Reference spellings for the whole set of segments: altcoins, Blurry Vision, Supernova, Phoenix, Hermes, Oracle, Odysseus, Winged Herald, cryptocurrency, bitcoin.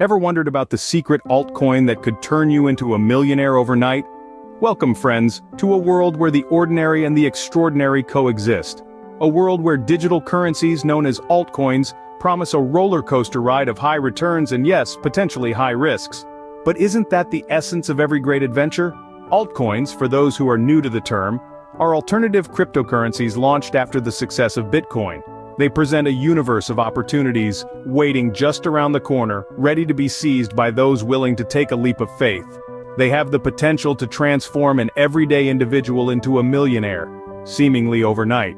Ever wondered about the secret altcoin that could turn you into a millionaire overnight? Welcome, friends, to a world where the ordinary and the extraordinary coexist. A world where digital currencies known as altcoins promise a roller coaster ride of high returns and, yes, potentially high risks. But isn't that the essence of every great adventure? Altcoins, for those who are new to the term, are alternative cryptocurrencies launched after the success of Bitcoin. They present a universe of opportunities waiting just around the corner, ready to be seized by those willing to take a leap of faith. They have the potential to transform an everyday individual into a millionaire, seemingly overnight.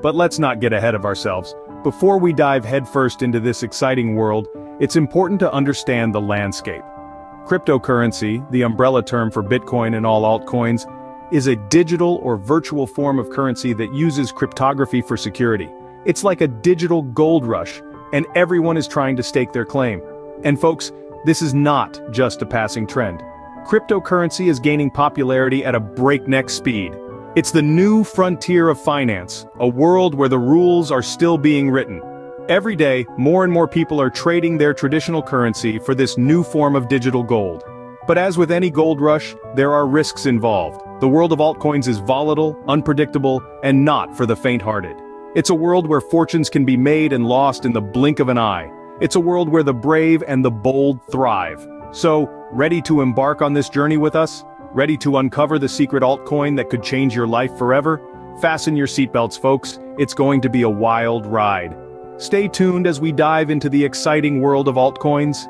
But let's not get ahead of ourselves. Before we dive headfirst into this exciting world, it's important to understand the landscape. Cryptocurrency, the umbrella term for Bitcoin and all altcoins, is a digital or virtual form of currency that uses cryptography for security. It's like a digital gold rush, and everyone is trying to stake their claim. And folks, this is not just a passing trend. Cryptocurrency is gaining popularity at a breakneck speed. It's the new frontier of finance, a world where the rules are still being written. Every day, more and more people are trading their traditional currency for this new form of digital gold. But as with any gold rush, there are risks involved. The world of altcoins is volatile, unpredictable, and not for the faint-hearted. It's a world where fortunes can be made and lost in the blink of an eye. It's a world where the brave and the bold thrive. So, ready to embark on this journey with us? Ready to uncover the secret altcoin that could change your life forever? Fasten your seatbelts, folks. It's going to be a wild ride. Stay tuned as we dive into the exciting world of altcoins.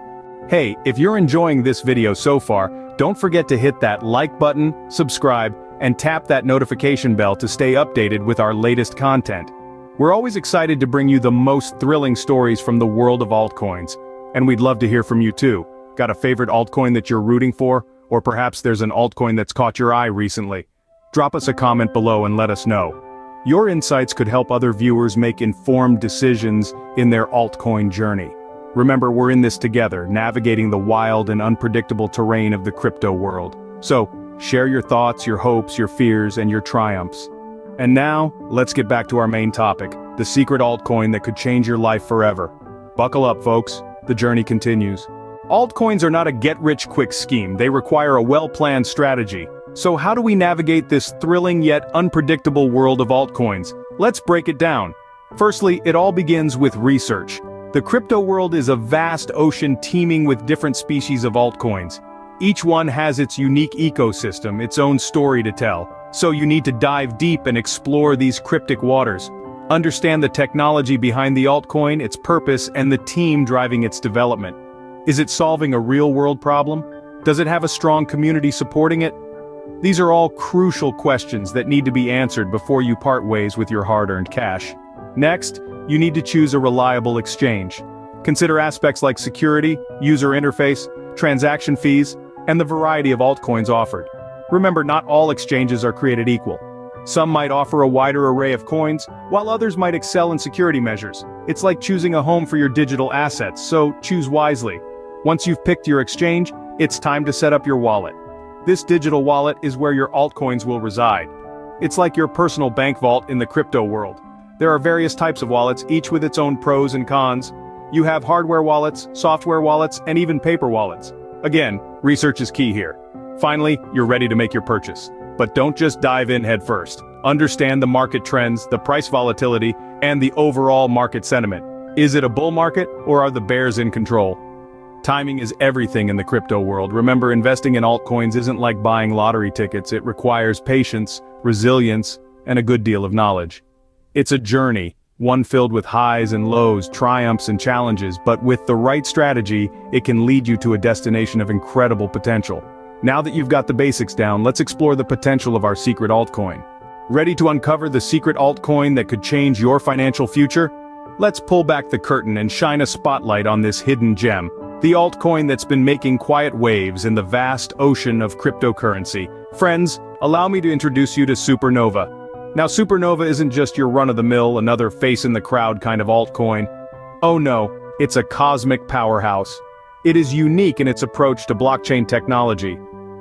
Hey, if you're enjoying this video so far, don't forget to hit that like button, subscribe, and tap that notification bell to stay updated with our latest content. We're always excited to bring you the most thrilling stories from the world of altcoins. And we'd love to hear from you too. Got a favorite altcoin that you're rooting for? Or perhaps there's an altcoin that's caught your eye recently? Drop us a comment below and let us know. Your insights could help other viewers make informed decisions in their altcoin journey. Remember, we're in this together, navigating the wild and unpredictable terrain of the crypto world. So, share your thoughts, your hopes, your fears, and your triumphs. And now, let's get back to our main topic, the secret altcoin that could change your life forever. Buckle up, folks, the journey continues. Altcoins are not a get-rich-quick scheme, they require a well-planned strategy. So how do we navigate this thrilling yet unpredictable world of altcoins? Let's break it down. Firstly, it all begins with research. The crypto world is a vast ocean teeming with different species of altcoins. Each one has its unique ecosystem, its own story to tell. So you need to dive deep and explore these cryptic waters. Understand the technology behind the altcoin, its purpose, and the team driving its development. Is it solving a real-world problem? Does it have a strong community supporting it? These are all crucial questions that need to be answered before you part ways with your hard-earned cash. Next, you need to choose a reliable exchange. Consider aspects like security, user interface, transaction fees, and the variety of altcoins offered. Remember, not all exchanges are created equal. Some might offer a wider array of coins, while others might excel in security measures. It's like choosing a home for your digital assets, so choose wisely. Once you've picked your exchange, it's time to set up your wallet. This digital wallet is where your altcoins will reside. It's like your personal bank vault in the crypto world. There are various types of wallets, each with its own pros and cons. You have hardware wallets, software wallets, and even paper wallets. Again, research is key here. Finally, you're ready to make your purchase. But don't just dive in headfirst. Understand the market trends, the price volatility, and the overall market sentiment. Is it a bull market, or are the bears in control? Timing is everything in the crypto world. Remember, investing in altcoins isn't like buying lottery tickets. It requires patience, resilience, and a good deal of knowledge. It's a journey, one filled with highs and lows, triumphs and challenges, but with the right strategy, it can lead you to a destination of incredible potential. Now that you've got the basics down, let's explore the potential of our secret altcoin. Ready to uncover the secret altcoin that could change your financial future? Let's pull back the curtain and shine a spotlight on this hidden gem, the altcoin that's been making quiet waves in the vast ocean of cryptocurrency. Friends, allow me to introduce you to Supernova. Now, Supernova isn't just your run-of-the-mill, another face-in-the-crowd kind of altcoin. Oh no, it's a cosmic powerhouse. It is unique in its approach to blockchain technology.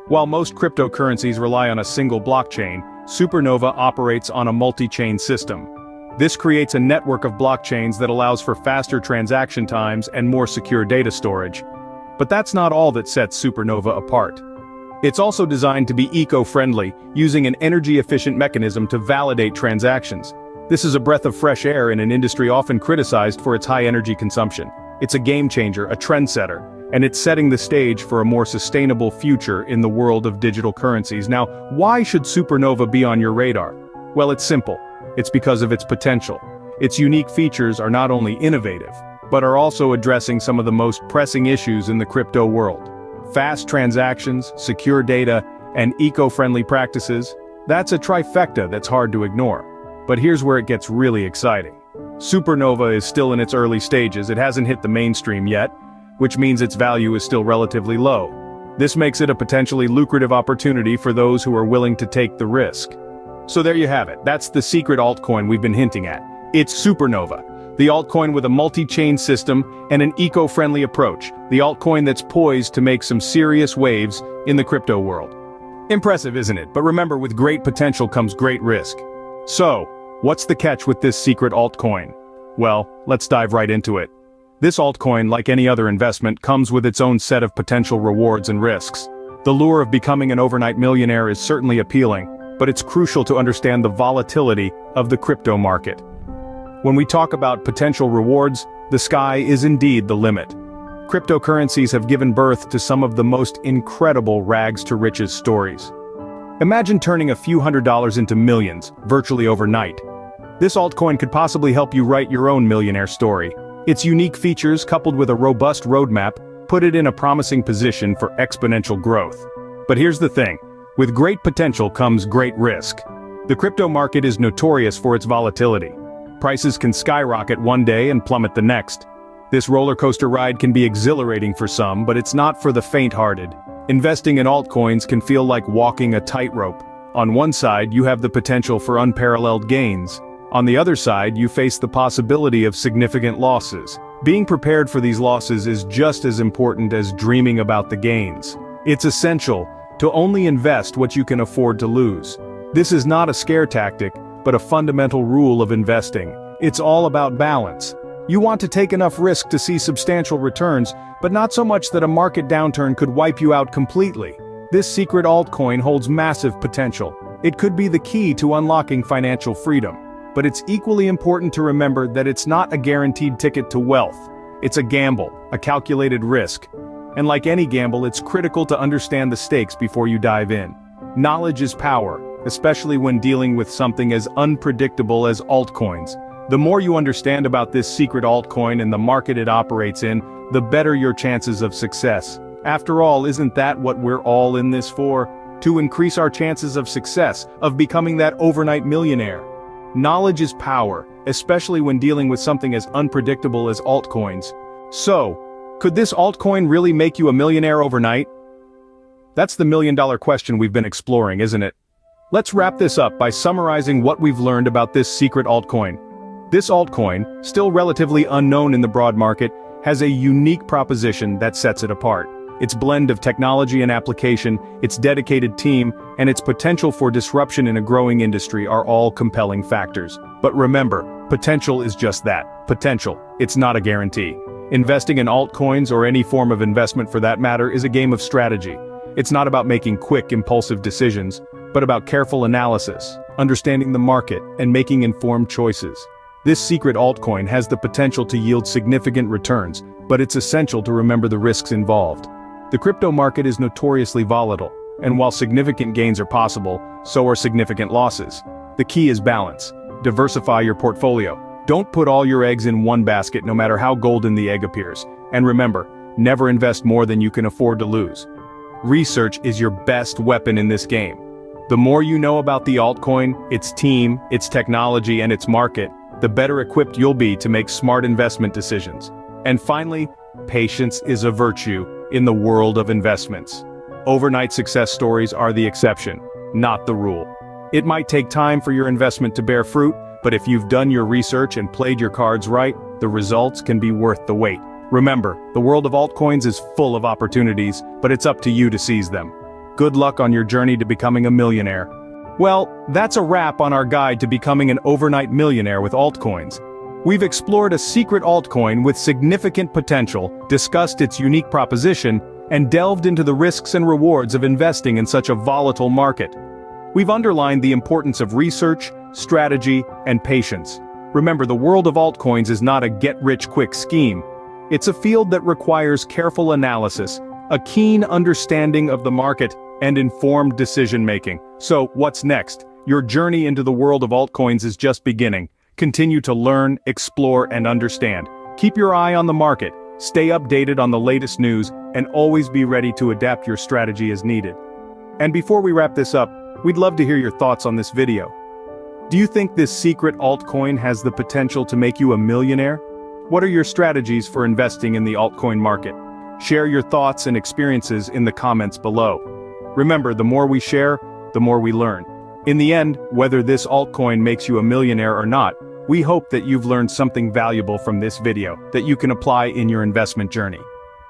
While most cryptocurrencies rely on a single blockchain, Supernova operates on a multi-chain system. This creates a network of blockchains that allows for faster transaction times and more secure data storage. But that's not all that sets Supernova apart. It's also designed to be eco-friendly, using an energy-efficient mechanism to validate transactions. This is a breath of fresh air in an industry often criticized for its high energy consumption. It's a game-changer, a trendsetter, and it's setting the stage for a more sustainable future in the world of digital currencies. Now, why should Supernova be on your radar? Well, it's simple. It's because of its potential. Its unique features are not only innovative, but are also addressing some of the most pressing issues in the crypto world. Fast transactions, secure data, and eco-friendly practices. That's a trifecta that's hard to ignore. But here's where it gets really exciting. Supernova is still in its early stages. It hasn't hit the mainstream yet, which means its value is still relatively low. This makes it a potentially lucrative opportunity for those who are willing to take the risk. So there you have it. That's the secret altcoin we've been hinting at. It's Supernova, the altcoin with a multi-chain system and an eco-friendly approach, the altcoin that's poised to make some serious waves in the crypto world. Impressive, isn't it? But remember, with great potential comes great risk. So, what's the catch with this secret altcoin? Well, let's dive right into it. This altcoin, like any other investment, comes with its own set of potential rewards and risks. The lure of becoming an overnight millionaire is certainly appealing, but it's crucial to understand the volatility of the crypto market. When we talk about potential rewards, the sky is indeed the limit. Cryptocurrencies have given birth to some of the most incredible rags-to-riches stories. Imagine turning a few $100s into millions, virtually overnight. This altcoin could possibly help you write your own millionaire story. Its unique features, coupled with a robust roadmap, put it in a promising position for exponential growth. But here's the thing, with great potential comes great risk. The crypto market is notorious for its volatility. Prices can skyrocket one day and plummet the next. This roller coaster ride can be exhilarating for some, but it's not for the faint-hearted. Investing in altcoins can feel like walking a tightrope. On one side, you have the potential for unparalleled gains. On the other side, you face the possibility of significant losses. Being prepared for these losses is just as important as dreaming about the gains. It's essential to only invest what you can afford to lose. This is not a scare tactic, but a fundamental rule of investing. It's all about balance. You want to take enough risk to see substantial returns, but not so much that a market downturn could wipe you out completely. This secret altcoin holds massive potential. It could be the key to unlocking financial freedom. But it's equally important to remember that it's not a guaranteed ticket to wealth. It's a gamble, a calculated risk. And like any gamble, it's critical to understand the stakes before you dive in. Knowledge is power, especially when dealing with something as unpredictable as altcoins. The more you understand about this secret altcoin and the market it operates in, the better your chances of success. After all, isn't that what we're all in this for? To increase our chances of success, of becoming that overnight millionaire. Knowledge is power, especially when dealing with something as unpredictable as altcoins. So, could this altcoin really make you a millionaire overnight? That's the million-dollar question we've been exploring, isn't it? Let's wrap this up by summarizing what we've learned about this secret altcoin. This altcoin, still relatively unknown in the broad market, has a unique proposition that sets it apart. Its blend of technology and application, its dedicated team, and its potential for disruption in a growing industry are all compelling factors. But remember, potential is just that, potential. It's not a guarantee. Investing in altcoins, or any form of investment for that matter, is a game of strategy. It's not about making quick, impulsive decisions, but about careful analysis, understanding the market, and making informed choices. This secret altcoin has the potential to yield significant returns, but it's essential to remember the risks involved. The crypto market is notoriously volatile, and while significant gains are possible, so are significant losses. The key is balance. Diversify your portfolio. Don't put all your eggs in one basket, no matter how golden the egg appears. And remember, never invest more than you can afford to lose. Research is your best weapon in this game. The more you know about the altcoin, its team, its technology, and its market, the better equipped you'll be to make smart investment decisions. And finally, patience is a virtue in the world of investments. Overnight success stories are the exception, not the rule. It might take time for your investment to bear fruit, but if you've done your research and played your cards right, the results can be worth the wait. Remember, the world of altcoins is full of opportunities, but it's up to you to seize them. Good luck on your journey to becoming a millionaire. Well, that's a wrap on our guide to becoming an overnight millionaire with altcoins. We've explored a secret altcoin with significant potential, discussed its unique proposition, and delved into the risks and rewards of investing in such a volatile market. We've underlined the importance of research, strategy, and patience. Remember, the world of altcoins is not a get-rich-quick scheme. It's a field that requires careful analysis, a keen understanding of the market, and informed decision-making. So, what's next? Your journey into the world of altcoins is just beginning. Continue to learn, explore, and understand. Keep your eye on the market, stay updated on the latest news, and always be ready to adapt your strategy as needed. And before we wrap this up, we'd love to hear your thoughts on this video. Do you think this secret altcoin has the potential to make you a millionaire? What are your strategies for investing in the altcoin market? Share your thoughts and experiences in the comments below. Remember, the more we share, the more we learn. In the end, whether this altcoin makes you a millionaire or not, we hope that you've learned something valuable from this video that you can apply in your investment journey.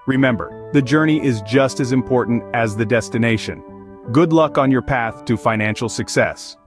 Remember, the journey is just as important as the destination. Good luck on your path to financial success.